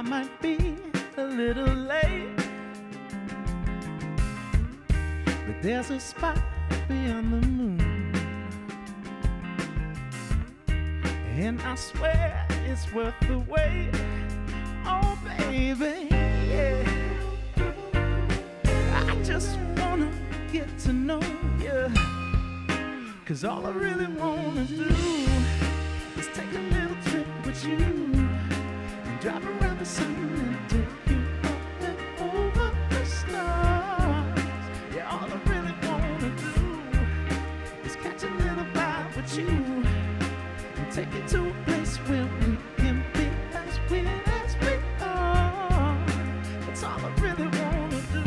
I might be a little late, but there's a spot beyond the moon, and I swear it's worth the wait. Oh baby, yeah, I just wanna get to know you, 'cause all I really wanna do is take a little trip with you and drive around the sun and take you up and over the stars. Yeah, all I really wanna do is catch a little vibe with you and take you to a place where we can be as weird as we are. That's all I really wanna do.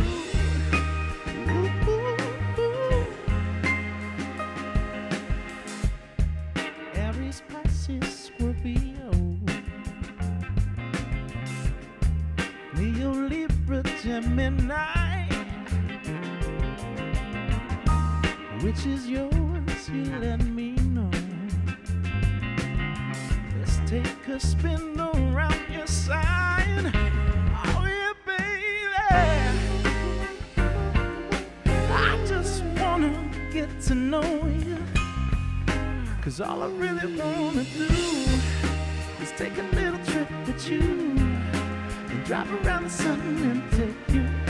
Leo, Libra, Gemini, which is yours, you let me know. Let's take a spin around your sign. Oh yeah, baby, I just wanna get to know you, 'cause all I really wanna do is take a little trip with you, drive around the sun and take you